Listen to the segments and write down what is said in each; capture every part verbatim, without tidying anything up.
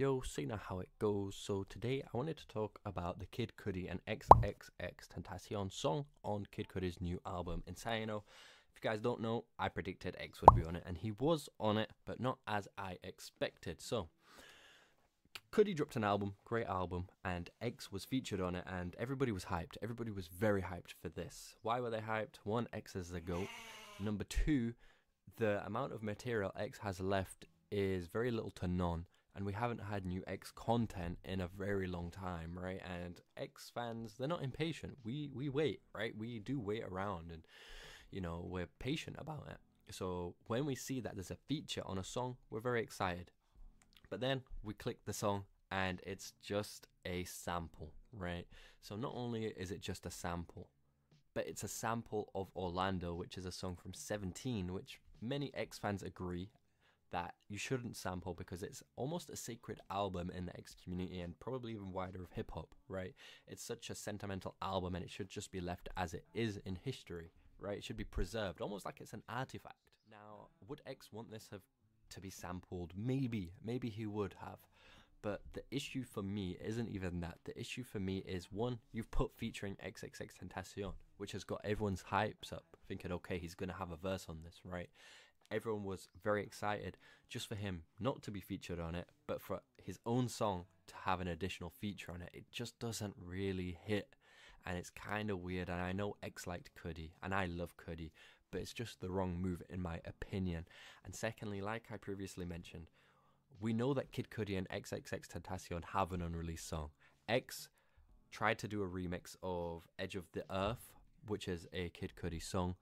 Yo, so you know how it goes. So today I wanted to talk about the Kid Cudi and XXXTentacion song on Kid Cudi's new album Insano. If you guys don't know, I predicted X would be on it, and he was on it, but not as I expected. So Cudi dropped an album, great album, and X was featured on it, and everybody was hyped. Everybody was very hyped for this. Why were they hyped? One, X is the GOAT. Number two, the amount of material X has left is very little to none, and we haven't had new X content in a very long time, right? And X fans, they're not impatient. We we wait, right? We do wait around, and you know, we're patient about it. So when we see that there's a feature on a song, we're very excited. But then we click the song and it's just a sample, right? So not only is it just a sample, but it's a sample of Orlando, which is a song from seventeen, which many X fans agree that you shouldn't sample because it's almost a sacred album in the X community and probably even wider of hip hop, right? It's such a sentimental album and it should just be left as it is in history, right? It should be preserved, almost like it's an artifact. Now, would X want this have to be sampled? Maybe, maybe he would have. But the issue for me isn't even that. The issue for me is, one, you've put featuring XXXTentacion, which has got everyone's hypes up, thinking, okay, he's going to have a verse on this, right? Everyone was very excited just for him not to be featured on it, but for his own song to have an additional feature on it. It just doesn't really hit. And it's kind of weird, and I know X liked Cudi, and I love Cudi, but it's just the wrong move in my opinion. And secondly, like I previously mentioned, we know that Kid Cudi and XXXTentacion have an unreleased song. X tried to do a remix of Edge of the Earth, which is a Kid Cudi song,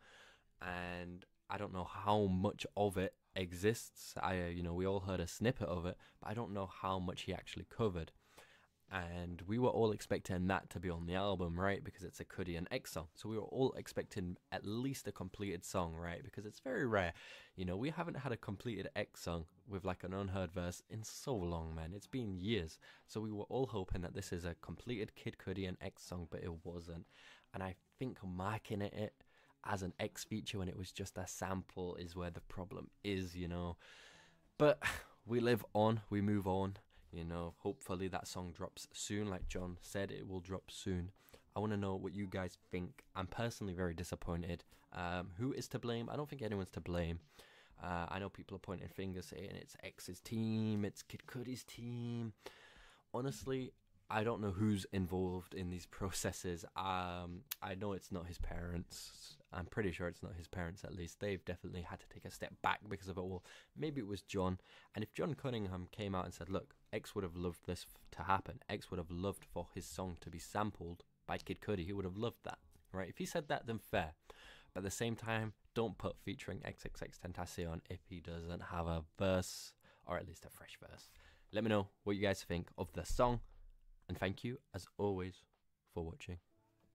and I don't know how much of it exists. I, you know, we all heard a snippet of it, but I don't know how much he actually covered. And we were all expecting that to be on the album, right? Because it's a Cudi and X song. So we were all expecting at least a completed song, right? Because it's very rare. You know, we haven't had a completed X song with like an unheard verse in so long, man. It's been years. So we were all hoping that this is a completed Kid Cudi and X song, but it wasn't. And I think marking it as an X feature when it was just a sample is where the problem is, you know. But we live on, we move on. You know, hopefully that song drops soon. Like John said, it will drop soon. I want to know what you guys think. I'm personally very disappointed. Um, who is to blame? I don't think anyone's to blame. Uh, I know people are pointing fingers saying it's X's team, it's Kid Cudi's team. Honestly, I don't know who's involved in these processes. Um, I know it's not his parents. I'm pretty sure it's not his parents, at least. They've definitely had to take a step back because of it all. Maybe it was John. And if John Cunningham came out and said, look, X would have loved this to happen. X would have loved for his song to be sampled by Kid Cudi. He would have loved that, right? If he said that, then fair. But at the same time, don't put featuring XXXTentacion if he doesn't have a verse, or at least a fresh verse. Let me know what you guys think of the song. And thank you, as always, for watching.